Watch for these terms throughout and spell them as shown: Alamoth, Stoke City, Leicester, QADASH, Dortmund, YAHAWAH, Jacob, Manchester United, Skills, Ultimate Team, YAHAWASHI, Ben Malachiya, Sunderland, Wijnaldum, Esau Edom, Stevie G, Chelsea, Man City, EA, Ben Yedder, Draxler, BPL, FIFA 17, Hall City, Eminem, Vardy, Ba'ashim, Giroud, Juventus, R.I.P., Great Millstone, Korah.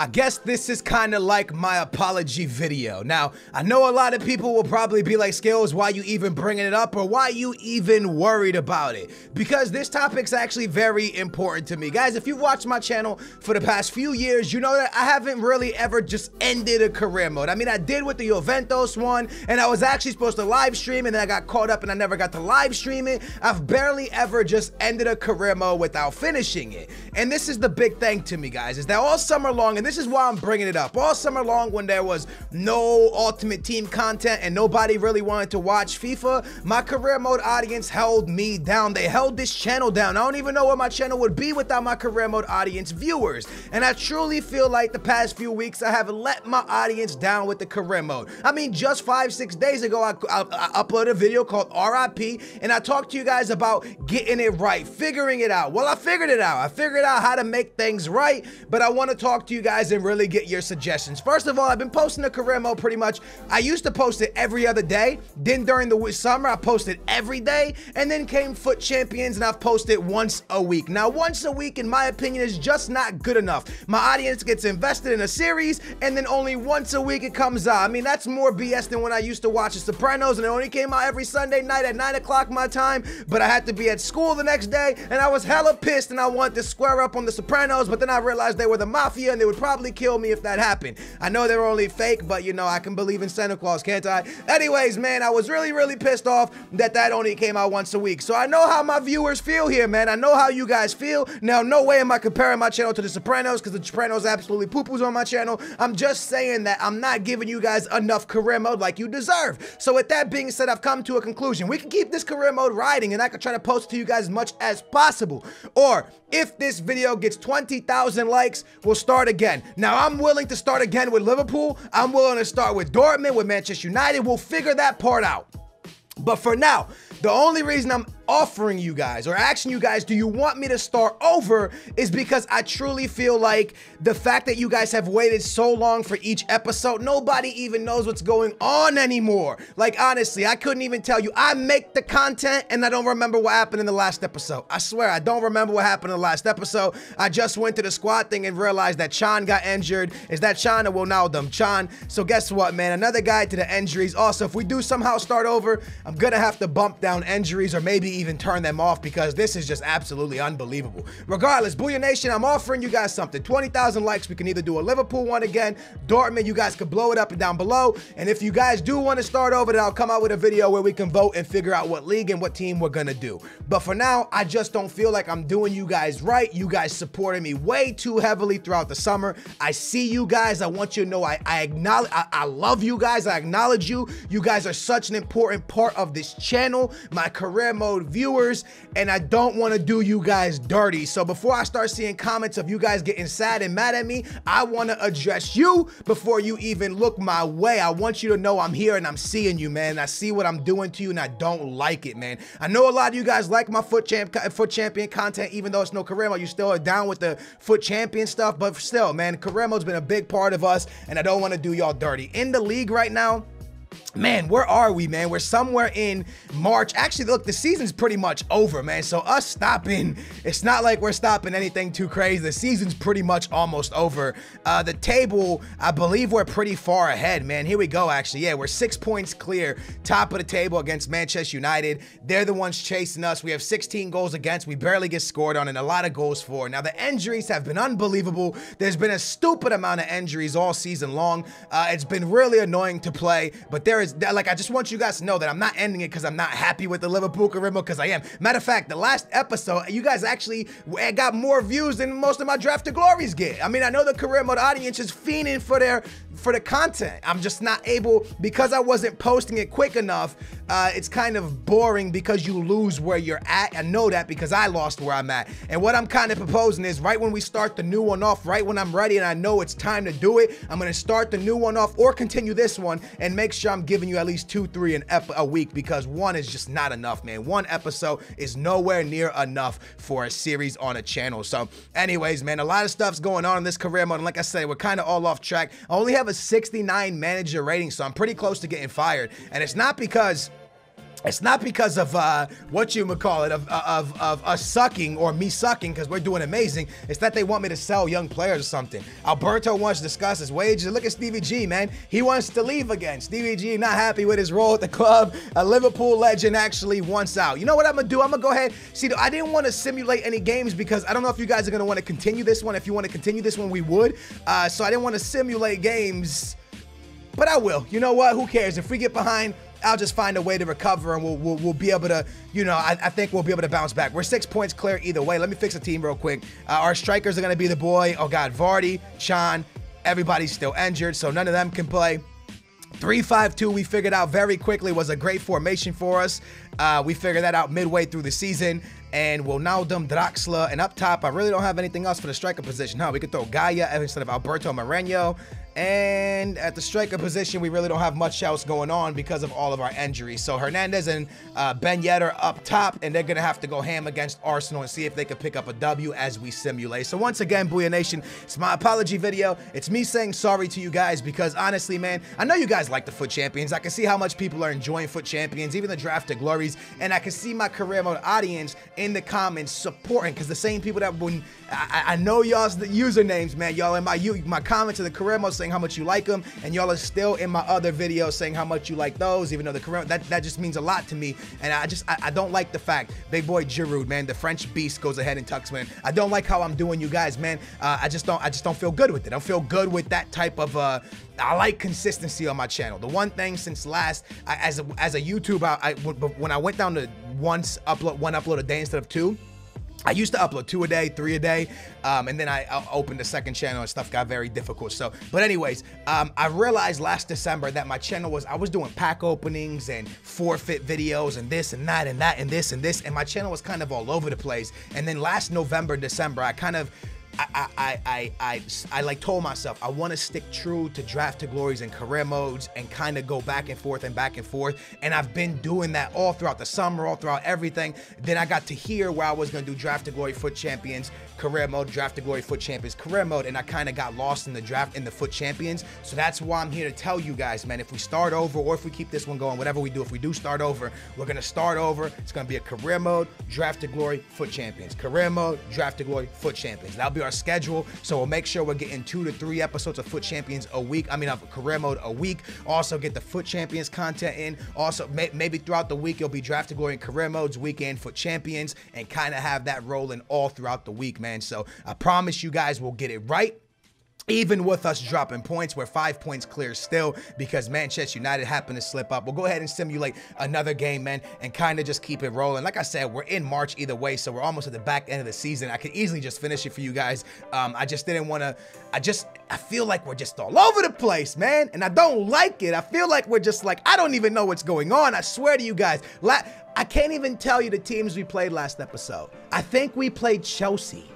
I guess this is kind of like my apology video. Now, I know a lot of people will probably be like, Skills, why you even bringing it up or why you even worried about it? Because this topic's actually very important to me. Guys, if you've watched my channel for the past few years, you know that I haven't really ever just ended a career mode. I mean, I did with the Juventus one, and I was actually supposed to live stream, and then I got caught up and I never got to live stream it. I've barely ever just ended a career mode without finishing it. And this is the big thing to me, guys, is that all summer long, and this is why I'm bringing it up. All summer long, when there was no Ultimate Team content and nobody really wanted to watch FIFA, my career mode audience held me down. They held this channel down. I don't even know what my channel would be without my career mode audience viewers. And I truly feel like the past few weeks, I have let my audience down with the career mode. I mean, just 5-6 days ago, I uploaded a video called R.I.P. and I talked to you guys about getting it right, figuring it out. Well, I figured it out. I figured out how to make things right, but I want to talk to you guys and really get your suggestions. First of all, I've been posting a career mode pretty much. I used to post it every other day. Then during the summer, I posted every day. And then came Foot Champions, and I've posted once a week. Now, once a week, in my opinion, is just not good enough. My audience gets invested in a series, and then only once a week it comes out. I mean, that's more BS than when I used to watch The Sopranos, and it only came out every Sunday night at 9 o'clock my time, but I had to be at school the next day, and I was hella pissed, and I wanted to square up on The Sopranos, but then I realized they were the mafia, and they would probably kill me if that happened. I know they're only fake, but you know, I can believe in Santa Claus, can't I? Anyways, man, I was really pissed off that only came out once a week. So I know how my viewers feel here, man. I know how you guys feel. Now, no way am I comparing my channel to The Sopranos, because The Sopranos absolutely poo-poos on my channel. I'm just saying that I'm not giving you guys enough career mode like you deserve. So with that being said, I've come to a conclusion. We can keep this career mode riding, and I can try to post to you guys as much as possible. Or if this video gets 20,000 likes, we'll start again. Now, I'm willing to start again with Liverpool. I'm willing to start with Dortmund, with Manchester United. We'll figure that part out. But for now, the only reason I'm offering you guys, or asking you guys, do you want me to start over, is because I truly feel like the fact that you guys have waited so long for each episode, nobody even knows what's going on anymore. Like, honestly, I couldn't even tell you. I make the content and I don't remember what happened in the last episode. I swear, I don't remember what happened in the last episode. I just went to the squad thing and realized that Chan got injured. Is that Chan or Wijnaldum? Chan. So guess what, man? Another guy to the injuries. Also, if we do somehow start over, I'm gonna have to bump down injuries or maybe even turn them off, because this is just absolutely unbelievable. Regardless, Booyah Nation, I'm offering you guys something. 20,000 likes, we can either do a Liverpool one again, Dortmund, you guys could blow it up and down below, and if you guys do want to start over, then I'll come out with a video where we can vote and figure out what league and what team we're gonna do. But for now, I just don't feel like I'm doing you guys right. You guys supported me way too heavily throughout the summer. I see you guys. I want you to know I acknowledge, I love you guys. I acknowledge you. You guys are such an important part of this channel, my career mode viewers, and I don't want to do you guys dirty. So before I start seeing comments of you guys getting sad and mad at me, I want to address you before you even look my way. I want you to know I'm here and I'm seeing you, man. I see what I'm doing to you and I don't like it, man. I know a lot of you guys like my Foot Champion content, even though it's no career mode. You still are down with the Foot Champion stuff, but still, man, career mode's been a big part of us and I don't want to do y'all dirty. In the league right now, man, where are we, man? We're somewhere in March. Actually, look, the season's pretty much over, man. So us stopping, it's not like we're stopping anything too crazy. The season's pretty much almost over. The table, I believe we're pretty far ahead, man. Here we go, actually. Yeah, we're 6 points clear, top of the table against Manchester United. They're the ones chasing us. We have 16 goals against. We barely get scored on and a lot of goals for. Now, the injuries have been unbelievable. There's been a stupid amount of injuries all season long. It's been really annoying to play, but there is, like, I just want you guys to know that I'm not ending it because I'm not happy with the Liverpool career mode, because I am. Matter of fact, the last episode, you guys actually got more views than most of my Draft to Glories get. I mean, I know the career mode audience is fiending for the content. I'm just not able, because I wasn't posting it quick enough. It's kind of boring because you lose where you're at. I know that because I lost where I'm at. And what I'm kind of proposing is right when we start the new one off, right when I'm ready and I know it's time to do it, I'm going to start the new one off or continue this one and make sure I'm giving you at least 2-3 a week, because one is just not enough, man. One episode is nowhere near enough for a series on a channel. So anyways, man, a lot of stuff's going on in this career mode. And like I said, we're kind of all off track. I only have a 69 manager rating, so I'm pretty close to getting fired. And it's not because It's not because of of us sucking or me sucking because we're doing amazing. It's that they want me to sell young players or something. Alberto wants to discuss his wages. Look at Stevie G, man. He wants to leave again. Stevie G not happy with his role at the club. A Liverpool legend actually wants out. You know what I'm gonna do? I'm gonna go ahead. See, I didn't want to simulate any games because I don't know if you guys are gonna want to continue this one. If you want to continue this one, we would. So I didn't want to simulate games, but I will. You know what? Who cares? If we get behind, I'll just find a way to recover and we'll be able to, you know, I think we'll be able to bounce back. We're 6 points clear either way. Let me fix a team real quick. Our strikers are going to be the boy. Oh, God, Vardy, Chan, everybody's still injured, so none of them can play. 3-5-2, we figured out very quickly, was a great formation for us. We figured that out midway through the season. And Wijnaldum, Draxler, and up top, I really don't have anything else for the striker position. Huh? We could throw Gaia instead of Alberto Moreno. And at the striker position, we really don't have much else going on because of all of our injuries. So Hernandez and Ben Yedder up top, and they're going to have to go ham against Arsenal and see if they could pick up a W as we simulate. So once again, Booyah Nation, it's my apology video. It's me saying sorry to you guys because honestly, man, I know you guys like the Foot Champions. I can see how much people are enjoying Foot Champions, even the Draft to Glories. And I can see my career mode audience in the comments supporting, because the same people that wouldn't, I know y'all's the usernames, man, y'all in my comments in the career mode saying how much you like them, and y'all are still in my other videos saying how much you like those, even though the career that just means a lot to me. And I don't like the fact big boy Giroud, man, the French beast, goes ahead and tucks in. I don't like how I'm doing, you guys, man. I just don't feel good with it. I don't feel good with that type of I like consistency on my channel. The one thing since last, as a YouTuber, when I went down to one upload a day instead of two, I used to upload 2 a day, 3 a day, and then I opened a second channel and stuff got very difficult. So, but anyways, I realized last December that my channel I was doing pack openings and forfeit videos and this and that and that and this and this, and my channel was kind of all over the place. And then last November, December, I like told myself I want to stick true to Draft to Glories and career modes and kind of go back and forth and back and forth, and I've been doing that all throughout the summer, all throughout everything. Then I got to here where I was going to do Draft to Glory, Foot Champions, career mode, Draft to Glory, Foot Champions, career mode, and I kind of got lost in the draft in the Foot Champions. So that's why I'm here to tell you guys, man, if we start over or if we keep this one going, whatever we do, if we do start over, we're going to start over. It's going to be a career mode, Draft to Glory, Foot Champions, career mode, Draft to Glory, Foot Champions. That'll be our schedule, so we'll make sure we're getting 2 to 3 episodes of Foot Champions a week. I mean, of career mode a week. Also get the Foot Champions content in. Also, maybe throughout the week, it'll be Draft to Glory and career modes, weekend Foot Champions, and kind of have that rolling all throughout the week, man. So I promise you guys we'll get it right. Even with us dropping points, we're 5 points clear still because Manchester United happened to slip up. We'll go ahead and simulate another game, man, and kind of just keep it rolling. Like I said, we're in March either way, so we're almost at the back end of the season. I could easily just finish it for you guys. I just didn't want to, I feel like we're just all over the place, man, and I don't like it. I feel like we're just like, I don't even know what's going on. I swear to you guys, I can't even tell you the teams we played last episode. I think we played Chelsea.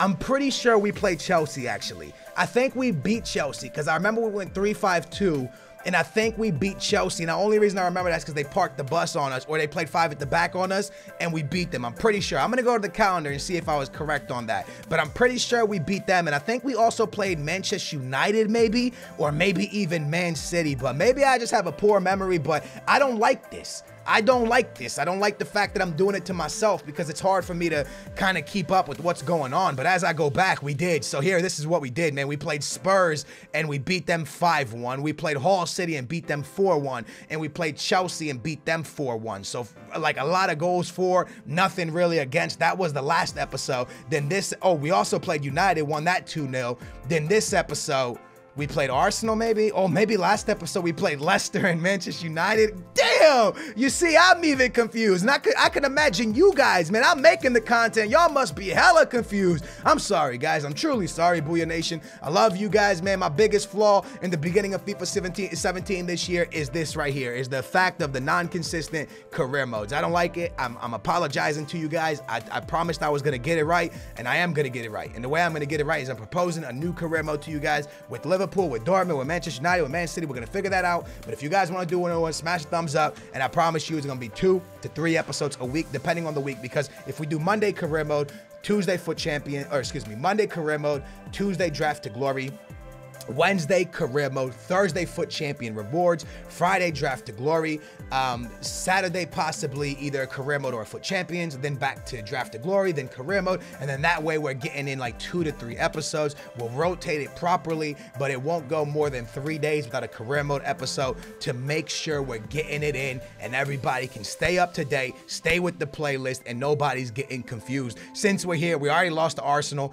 I'm pretty sure we played Chelsea, actually. I think we beat Chelsea, because I remember we went 3-5-2, and I think we beat Chelsea. And the only reason I remember that is because they parked the bus on us, or they played five at the back on us, and we beat them. I'm pretty sure. I'm going to go to the calendar and see if I was correct on that. But I'm pretty sure we beat them, and I think we also played Manchester United, maybe, or maybe even Man City. But maybe I just have a poor memory, but I don't like this. I don't like this. I don't like the fact that I'm doing it to myself because it's hard for me to kind of keep up with what's going on. But as I go back, we did. So here, this is what we did, man. We played Spurs and we beat them 5-1. We played Hall City and beat them 4-1. And we played Chelsea and beat them 4-1. So like a lot of goals for, nothing really against. That was the last episode. Then this, oh, we also played United, won that 2-0. Then this episode, we played Arsenal, maybe? Oh, maybe last episode we played Leicester and Manchester United. Damn! You see, I'm even confused. And I can imagine you guys, man. I'm making the content. Y'all must be hella confused. I'm sorry, guys. I'm truly sorry, Booyah Nation. I love you guys, man. My biggest flaw in the beginning of FIFA 17 this year is this right here, is the fact of the non-consistent career modes. I don't like it. I'm apologizing to you guys. I promised I was going to get it right, and I am going to get it right. And the way I'm going to get it right is I'm proposing a new career mode to you guys with Liverpool, with Dortmund, with Manchester United, with Man City. We're going to figure that out. But if you guys want to do one, smash a thumbs up. And I promise you it's going to be 2 to 3 episodes a week, depending on the week. Because if we do Monday career mode, Tuesday Foot Champion, or excuse me, Monday career mode, Tuesday Draft to Glory, Wednesday, Career Mode. Thursday, Foot Champion Rewards. Friday, Draft to Glory. Saturday, possibly either Career Mode or Foot Champions. Then back to Draft to Glory, then Career Mode. And then that way, we're getting in like 2 to 3 episodes. We'll rotate it properly, but it won't go more than 3 days without a Career Mode episode to make sure we're getting it in and everybody can stay up to date, stay with the playlist, and nobody's getting confused. Since we're here, we already lost to Arsenal.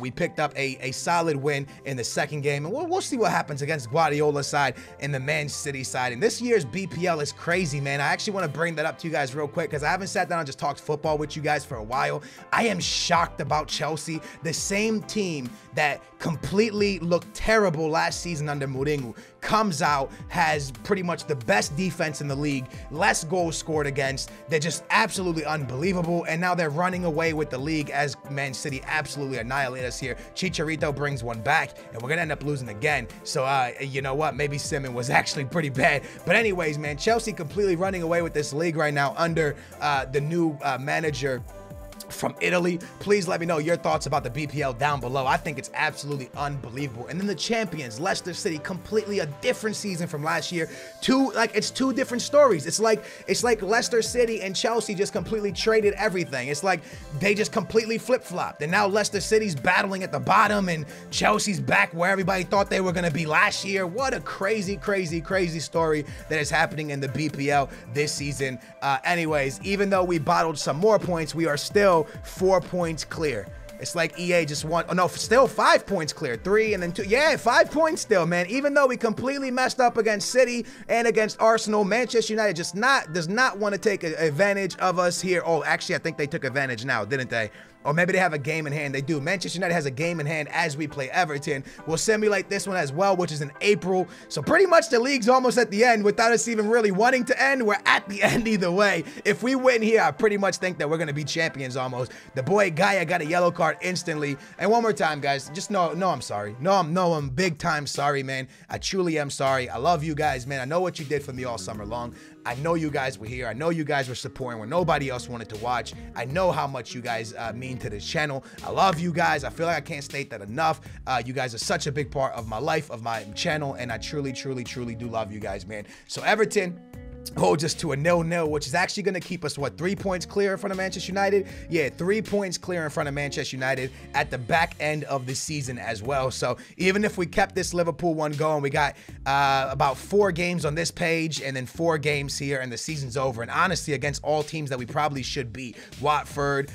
We picked up a solid win in the second game. We'll see what happens against Guardiola's side and the Man City side. And this year's BPL is crazy, man. I actually want to bring that up to you guys real quick because I haven't sat down and just talked football with you guys for a while. I am shocked about Chelsea, the same team that completely looked terrible last season under Mourinho, comes out, has pretty much the best defense in the league, less goals scored against. They're just absolutely unbelievable. And now they're running away with the league as Man City absolutely annihilate us here. Chicharito brings one back, and we're going to end up losing again. So, you know what? Maybe Simon was actually pretty bad. But anyways, man, Chelsea completely running away with this league right now under the new manager from Italy. Please let me know your thoughts about the BPL down below. I think it's absolutely unbelievable. And then the champions, Leicester City, completely a different season from last year. It's two different stories. It's like Leicester City and Chelsea just completely traded everything. It's like they just completely flip-flopped. And now Leicester City's battling at the bottom and Chelsea's back where everybody thought they were going to be last year. What a crazy, crazy, crazy story that is happening in the BPL this season. Anyways, even though we bottled some more points, we are still 4 points clear. It's like EA just won. Oh, no, still 5 points clear. 3 and then 2. Yeah, 5 points still, man. Even though we completely messed up against City and against Arsenal, Manchester United just does not want to take advantage of us here. Oh, actually, I think they took advantage now, didn't they? Or maybe they have a game in hand. They do. Manchester United has a game in hand as we play Everton. We'll simulate this one as well, which is in April. So pretty much the league's almost at the end without us even really wanting to end. We're at the end either way. If we win here, I pretty much think that we're going to be champions almost. The boy Gaia got a yellow card instantly. And one more time, guys. Just no, I'm sorry. No, I'm big time sorry, man. I truly am sorry. I love you guys, man. I know what you did for me all summer long. I know you guys were here. I know you guys were supporting when nobody else wanted to watch. I know how much you guys mean to this channel. I love you guys. I feel like I can't state that enough. You guys are such a big part of my life, of my channel, and I truly, truly, truly do love you guys, man. So Everton, oh, just to a 0-0, which is actually going to keep us, what, 3 points clear in front of Manchester United? Yeah, 3 points clear in front of Manchester United at the back end of the season as well. So even if we kept this Liverpool one going, we got about 4 games on this page and then 4 games here, and the season's over. And honestly, against all teams that we probably should beat, Watford,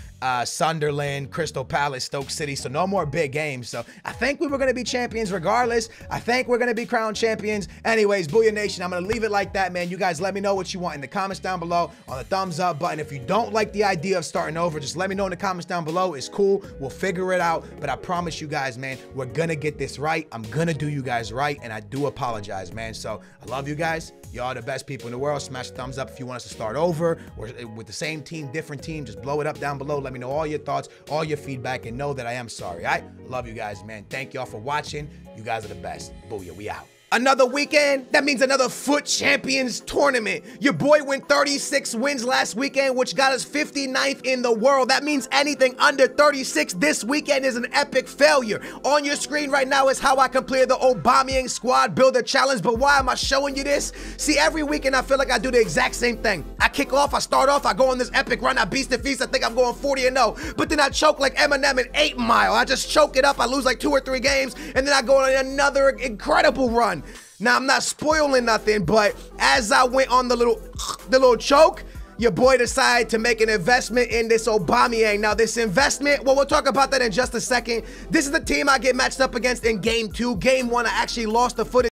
Sunderland, Crystal Palace, Stoke City. So no more big games. So I think we were going to be champions regardless. I think we're going to be crowned champions. Anyways, Booyah Nation, I'm going to leave it like that, man. You guys let me know what you want in the comments down below on the thumbs up button. If you don't like the idea of starting over, just let me know in the comments down below. It's cool. We'll figure it out. But I promise you guys, man, we're going to get this right. I'm going to do you guys right. And I do apologize, man. So I love you guys. Y'all are the best people in the world. Smash the thumbs up if you want us to start over or with the same team, different team. Just blow it up down below. Let me know all your thoughts, all your feedback, and know that I am sorry. I love you guys, man. Thank y'all for watching. You guys are the best. Booyah, we out. Another weekend, that means another Foot Champions tournament. Your boy went 36 wins last weekend, which got us 59th in the world. That means anything under 36 this weekend is an epic failure. On your screen right now is how I completed the Aubameyang squad builder challenge, but why am I showing you this? See, every weekend I feel like I do the exact same thing. I kick off, I start off, I go on this epic run, I beast the feast, I think I'm going 40-0, but then I choke like Eminem in 8 Mile. I just choke it up, I lose like 2 or 3 games, and then I go on another incredible run. Now, I'm not spoiling nothing, but as I went on the little choke, your boy decided to make an investment in this Aubameyang. Now, this investment, well, we'll talk about that in just a second. This is the team I get matched up against in Game 2. Game 1, I actually lost the footage.